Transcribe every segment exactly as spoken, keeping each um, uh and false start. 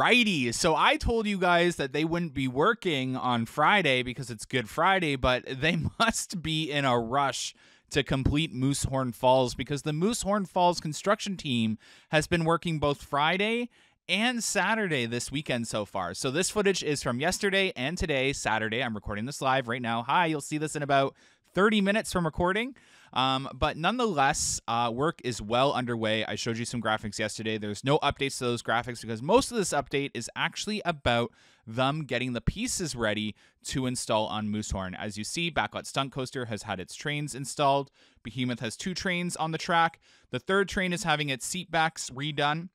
righty. So I told you guys that they wouldn't be working on Friday because it's Good Friday, but they must be in a rush to complete Moosehorn Falls because the Moosehorn Falls construction team has been working both Friday and Saturday this weekend so far. So this footage is from yesterday and today, Saturday. I'm recording this live right now. Hi, you'll see this in about thirty minutes from recording. Um, but nonetheless, uh, work is well underway. I showed you some graphics yesterday. There's no updates to those graphics because most of this update is actually about them getting the pieces ready to install on Moosehorn. As you see, Backlot Stunt Coaster has had its trains installed. Behemoth has two trains on the track. The third train is having its seat backs redone.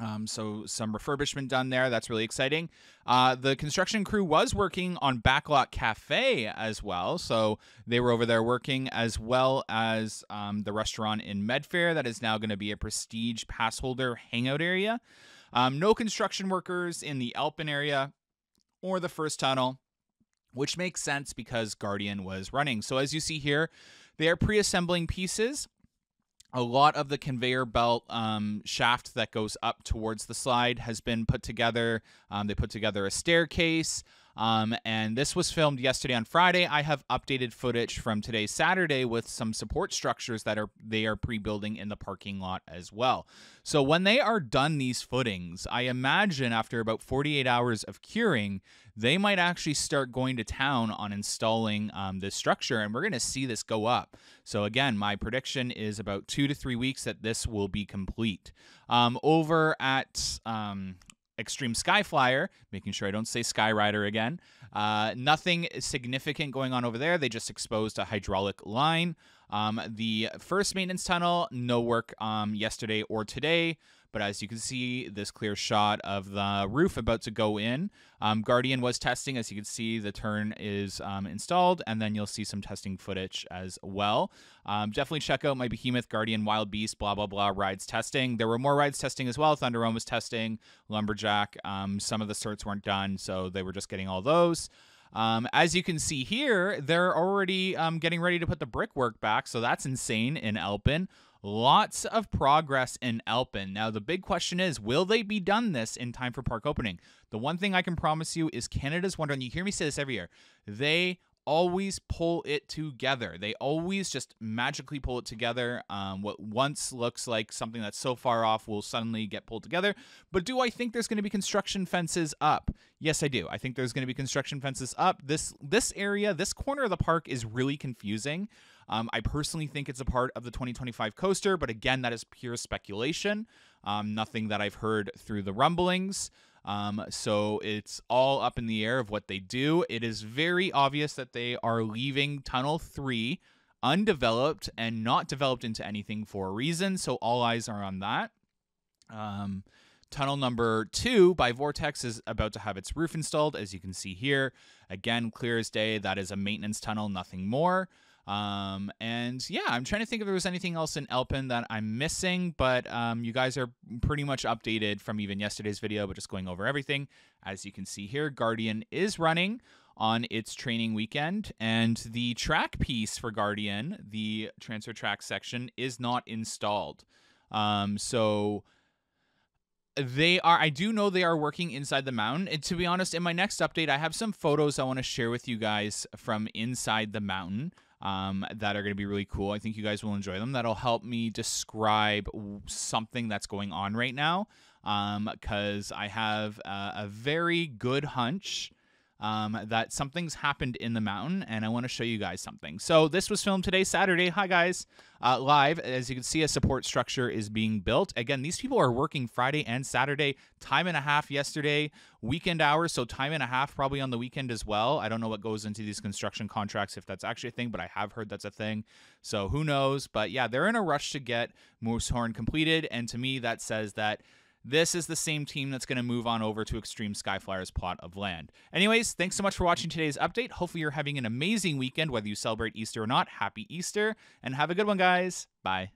Um, so some refurbishment done there. That's really exciting. Uh, the construction crew was working on Backlot Cafe as well. So they were over there working, as well as um, the restaurant in Medfair that is now going to be a prestige pass holder hangout area. Um, no construction workers in the Elpen area or the first tunnel, which makes sense because Guardian was running. So as you see here, they are pre-assembling pieces. A lot of the conveyor belt um, shaft that goes up towards the slide has been put together. Um, they put together a staircase, um, and this was filmed yesterday on Friday. I have updated footage from today, Saturday, with some support structures that are they are pre-building in the parking lot as well. So when they are done these footings, I imagine after about forty-eight hours of curing, they might actually start going to town on installing um, this structure, and we're going to see this go up. So again, my prediction is about two to three weeks that this will be complete. Um, over at um, Extreme Skyflyer, making sure I don't say Skyrider again, uh, nothing significant going on over there. They just exposed a hydraulic line. Um, the first maintenance tunnel, no work um, yesterday or today. But as you can see, this clear shot of the roof about to go in. Um, Guardian was testing. As you can see, the turn is um, installed, and then you'll see some testing footage as well. Um, definitely check out my Behemoth, Guardian, Wild Beast, blah, blah, blah, rides testing. There were more rides testing as well. Thunder Rome was testing, Lumberjack. Um, some of the certs weren't done, so they were just getting all those. Um, as you can see here, they're already um, getting ready to put the brickwork back, so that's insane in Elpen. Lots of progress in Elpen. Now, the big question is, will they be done this in time for park opening? The one thing I can promise you is Canada's Wonderland. You hear me say this every year. They always pull it together. They always just magically pull it together. Um, what once looks like something that's so far off will suddenly get pulled together. But do I think there's going to be construction fences up? Yes, I do. I think there's going to be construction fences up. This, this area, this corner of the park is really confusing. Um, I personally think it's a part of the twenty twenty-five coaster, but again, that is pure speculation. Um, nothing that I've heard through the rumblings. Um, so it's all up in the air of what they do. It is very obvious that they are leaving Tunnel three undeveloped and not developed into anything for a reason. So all eyes are on that. Um, Tunnel number two by Vortex is about to have its roof installed, as you can see here. Again, clear as day, that is a maintenance tunnel, nothing more. Um, and yeah, I'm trying to think if there was anything else in Elpen that I'm missing, but, um, you guys are pretty much updated from even yesterday's video, but just going over everything. As you can see here, Guardian is running on its training weekend, and the track piece for Guardian, the transfer track section, is not installed. Um, so they are, I do know they are working inside the mountain. And to be honest, in my next update, I have some photos I want to share with you guys from inside the mountain. Um, that are going to be really cool. I think you guys will enjoy them. That'll help me describe something that's going on right now, um, because I have a, a very good hunch um, that something's happened in the mountain, and I want to show you guys something. So this was filmed today, Saturday. Hi, guys. Uh, live. As you can see, a support structure is being built. Again, these people are working Friday and Saturday, time and a half yesterday, weekend hours, so time and a half probably on the weekend as well. I don't know what goes into these construction contracts, if that's actually a thing, but I have heard that's a thing. So who knows? But yeah, they're in a rush to get Moosehorn completed, and to me, that says that this is the same team that's going to move on over to Extreme Skyflyer's plot of land. Anyways, thanks so much for watching today's update. Hopefully you're having an amazing weekend, whether you celebrate Easter or not. Happy Easter, and have a good one, guys. Bye.